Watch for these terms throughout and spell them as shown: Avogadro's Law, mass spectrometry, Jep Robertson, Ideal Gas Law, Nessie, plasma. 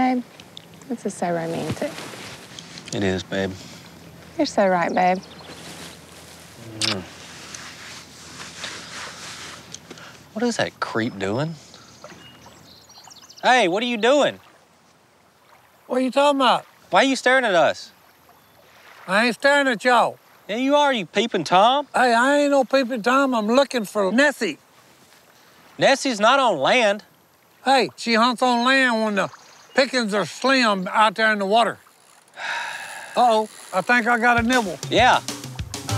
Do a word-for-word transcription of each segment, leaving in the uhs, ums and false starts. babe. This is so romantic. It is, babe. You're so right, babe. Mm. What is that creep doing? Hey, what are you doing? What are you talking about? Why are you staring at us? I ain't staring at y'all. Yeah, you are, you peeping Tom. Hey, I ain't no peeping Tom. I'm looking for Nessie. Nessie's not on land. Hey, she hunts on land when the pickings are slim out there in the water. Uh-oh, I think I got a nibble. Yeah,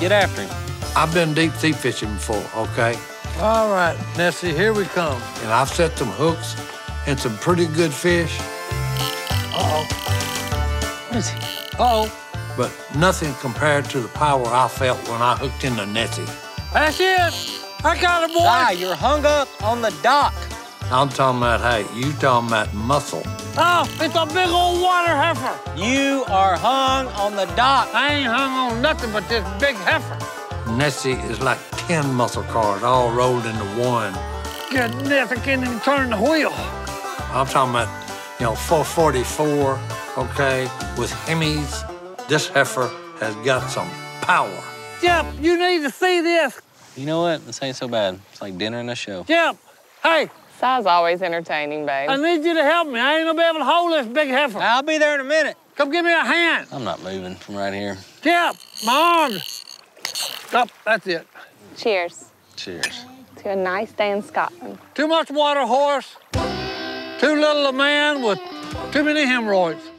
get after him. I've been deep sea fishing before, okay? All right, Nessie, here we come. And I've set some hooks and some pretty good fish. Uh-oh. What is he? Uh-oh. But nothing compared to the power I felt when I hooked into Nessie. That's it. I got a boy. Ah, you're hung up on the dock. I'm talking about, hey, you talking about muscle. Oh, it's a big old water heifer. You are hung on the dock. I ain't hung on nothing but this big heifer. Nessie is like ten muscle cars all rolled into one. Goodness, I can't even turn the wheel. I'm talking about, you know, four forty-four, okay, with Hemis. This heifer has got some power. Jep, you need to see this. You know what? This ain't so bad. It's like dinner and a show. Jep, hey. Si's always entertaining, babe. I need you to help me. I ain't gonna be able to hold this big heifer. I'll be there in a minute. Come give me a hand. I'm not moving from right here. Jep, my arms. Oh, that's it. Cheers. Cheers. To a nice day in Scotland. Too much water horse, too little a man with too many hemorrhoids.